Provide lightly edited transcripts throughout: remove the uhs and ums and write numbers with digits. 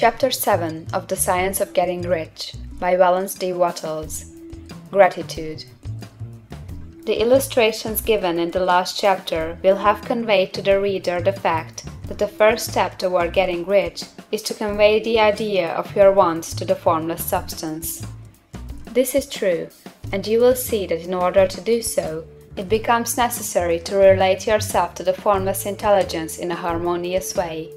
Chapter 7 of The Science of Getting Rich by Wallace D. Wattles. Gratitude. The illustrations given in the last chapter will have conveyed to the reader the fact that the first step toward getting rich is to convey the idea of your wants to the formless substance. This is true, and you will see that in order to do so, it becomes necessary to relate yourself to the formless intelligence in a harmonious way.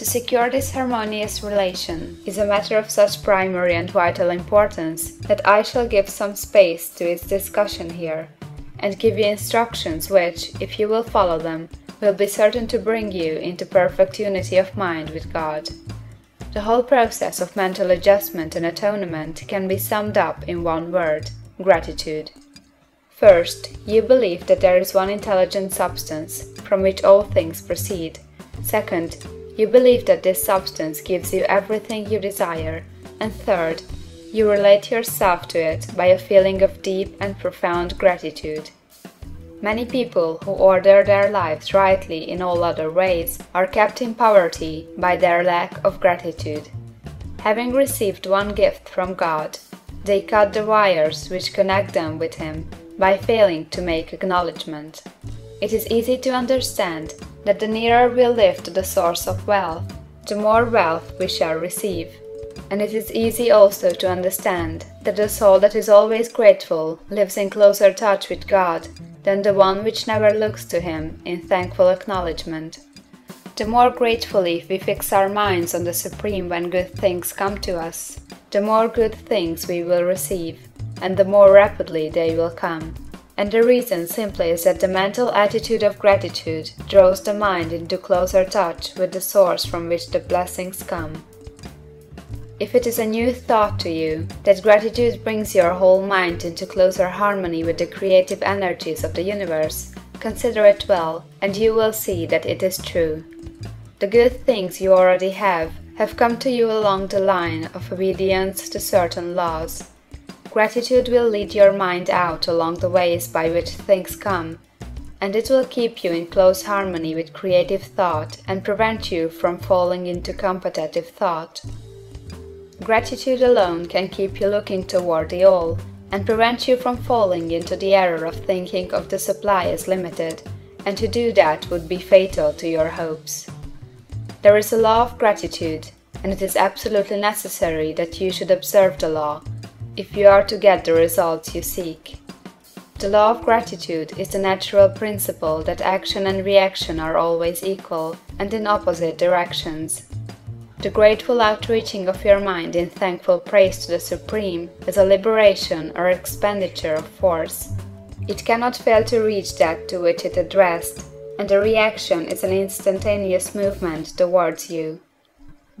To secure this harmonious relation is a matter of such primary and vital importance that I shall give some space to its discussion here, and give you instructions which, if you will follow them, will be certain to bring you into perfect unity of mind with God. The whole process of mental adjustment and atonement can be summed up in one word: gratitude. First, you believe that there is one intelligent substance, from which all things proceed. Second, you believe that this substance gives you everything you desire, and third, you relate yourself to it by a feeling of deep and profound gratitude. Many people who order their lives rightly in all other ways are kept in poverty by their lack of gratitude. Having received one gift from God, they cut the wires which connect them with Him by failing to make acknowledgment. It is easy to understand that the nearer we live to the source of wealth, the more wealth we shall receive. And it is easy also to understand that the soul that is always grateful lives in closer touch with God than the one which never looks to Him in thankful acknowledgment. The more gratefully we fix our minds on the Supreme when good things come to us, the more good things we will receive, and the more rapidly they will come. And the reason simply is that the mental attitude of gratitude draws the mind into closer touch with the source from which the blessings come. If it is a new thought to you that gratitude brings your whole mind into closer harmony with the creative energies of the universe, consider it well, and you will see that it is true. The good things you already have come to you along the line of obedience to certain laws. Gratitude will lead your mind out along the ways by which things come, and it will keep you in close harmony with creative thought and prevent you from falling into competitive thought. Gratitude alone can keep you looking toward the all, and prevent you from falling into the error of thinking of the supply as limited, and to do that would be fatal to your hopes. There is a law of gratitude, and it is absolutely necessary that you should observe the law, if you are to get the results you seek. The law of gratitude is the natural principle that action and reaction are always equal and in opposite directions. The grateful outreaching of your mind in thankful praise to the Supreme is a liberation or expenditure of force. It cannot fail to reach that to which it addressed, and the reaction is an instantaneous movement towards you.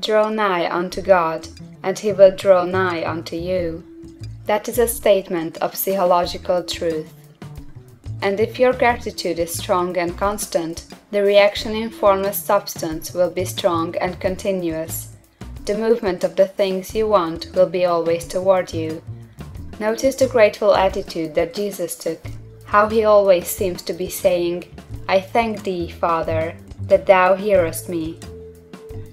Draw nigh unto God, and He will draw nigh unto you. That is a statement of psychological truth. And if your gratitude is strong and constant, the reaction in formless substance will be strong and continuous. The movement of the things you want will be always toward you. Notice the grateful attitude that Jesus took, how He always seems to be saying, "I thank Thee, Father, that Thou hearest me."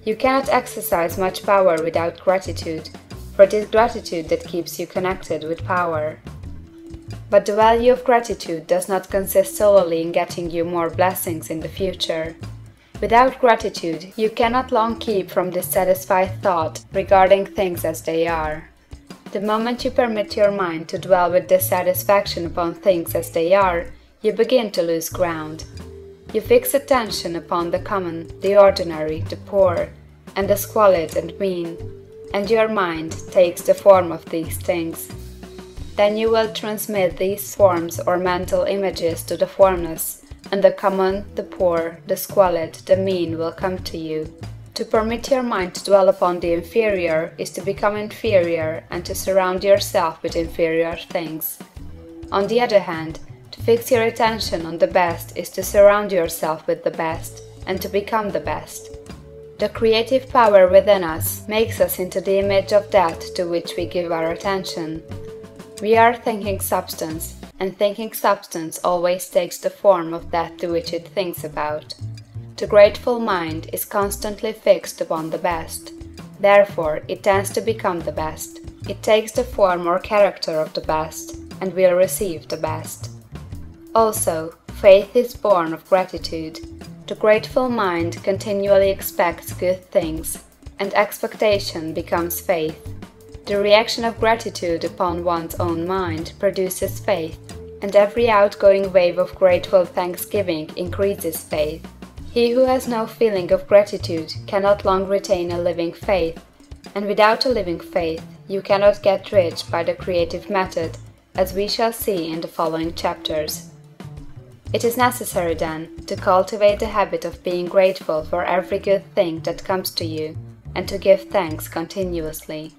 You cannot exercise much power without gratitude, for it is gratitude that keeps you connected with power. But the value of gratitude does not consist solely in getting you more blessings in the future. Without gratitude, you cannot long keep from this satisfied thought regarding things as they are. The moment you permit your mind to dwell with dissatisfaction upon things as they are, you begin to lose ground. You fix attention upon the common, the ordinary, the poor, and the squalid and mean, and your mind takes the form of these things. Then you will transmit these forms or mental images to the formless, and the common, the poor, the squalid, the mean will come to you. To permit your mind to dwell upon the inferior is to become inferior and to surround yourself with inferior things. On the other hand, to fix your attention on the best is to surround yourself with the best and to become the best. The creative power within us makes us into the image of that to which we give our attention. We are thinking substance, and thinking substance always takes the form of that to which it thinks about. The grateful mind is constantly fixed upon the best. Therefore, it tends to become the best. It takes the form or character of the best and will receive the best. Also, faith is born of gratitude. The grateful mind continually expects good things, and expectation becomes faith. The reaction of gratitude upon one's own mind produces faith, and every outgoing wave of grateful thanksgiving increases faith. He who has no feeling of gratitude cannot long retain a living faith, and without a living faith, you cannot get rich by the creative method, as we shall see in the following chapters. It is necessary, then, to cultivate the habit of being grateful for every good thing that comes to you, and to give thanks continuously.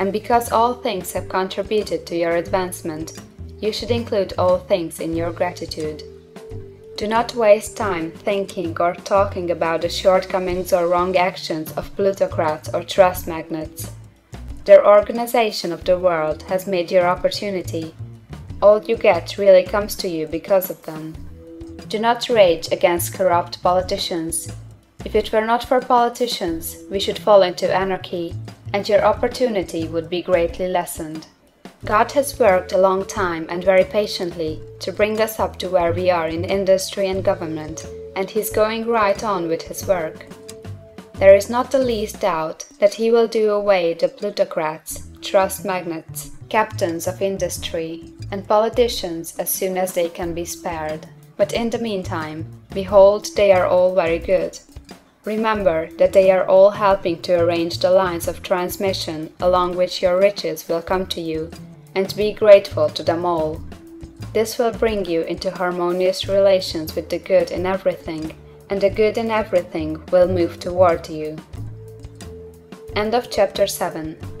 And because all things have contributed to your advancement, you should include all things in your gratitude. Do not waste time thinking or talking about the shortcomings or wrong actions of plutocrats or trust magnates. Their organization of the world has made your opportunity. All you get really comes to you because of them. Do not rage against corrupt politicians. If it were not for politicians, we should fall into anarchy, and your opportunity would be greatly lessened. God has worked a long time and very patiently to bring us up to where we are in industry and government, and He's going right on with His work. There is not the least doubt that He will do away the plutocrats, trust magnates, captains of industry, and politicians as soon as they can be spared. But in the meantime, behold, they are all very good. Remember that they are all helping to arrange the lines of transmission along which your riches will come to you, and be grateful to them all. This will bring you into harmonious relations with the good in everything, and the good in everything will move toward you. End of chapter 7.